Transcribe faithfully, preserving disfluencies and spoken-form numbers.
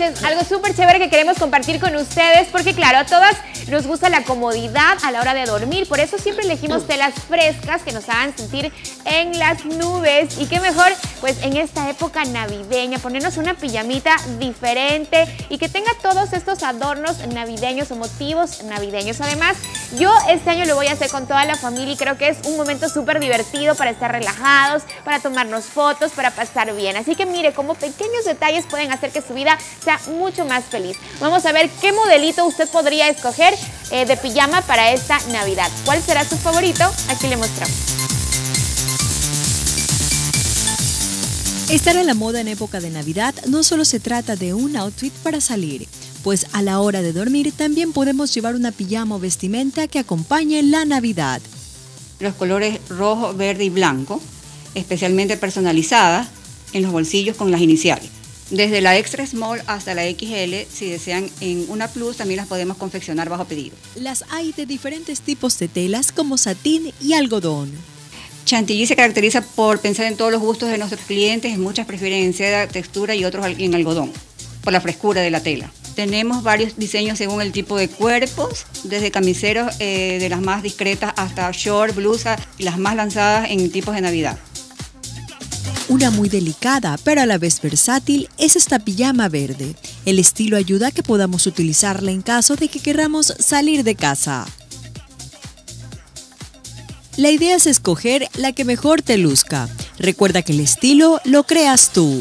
eso es algo súper chévere que queremos compartir con ustedes porque, claro, a todas nos gusta la comodidad a la hora de dormir. Por eso siempre elegimos telas frescas que nos hagan sentir en las nubes. Y qué mejor, pues, en esta época navideña, ponernos una pijamita diferente y que tenga todos estos adornos navideños o motivos navideños. Además, yo este año lo voy a hacer con toda la familia y creo que es un momento súper divertido para estar relajados, para tomarnos fotos, para pasar bien. Así que mire cómo pequeños detalles pueden hacer que su vida sea mucho más feliz. Vamos a ver qué modelito usted podría escoger eh, de pijama para esta Navidad. ¿Cuál será su favorito? Aquí le mostramos. Estar a la moda en época de Navidad no solo se trata de un outfit para salir, pues a la hora de dormir también podemos llevar una pijama o vestimenta que acompañe la Navidad. Los colores rojo, verde y blanco, especialmente personalizadas en los bolsillos con las iniciales. Desde la extra small hasta la equis ele, si desean en una plus, también las podemos confeccionar bajo pedido. Las hay de diferentes tipos de telas como satín y algodón. Chantilly se caracteriza por pensar en todos los gustos de nuestros clientes, muchas prefieren en seda, textura y otros en algodón, por la frescura de la tela. Tenemos varios diseños según el tipo de cuerpos, desde camiseros eh, de las más discretas hasta short, blusa, y las más lanzadas en tipos de Navidad. Una muy delicada, pero a la vez versátil, es esta pijama verde. El estilo ayuda a que podamos utilizarla en caso de que queramos salir de casa. La idea es escoger la que mejor te luzca. Recuerda que el estilo lo creas tú.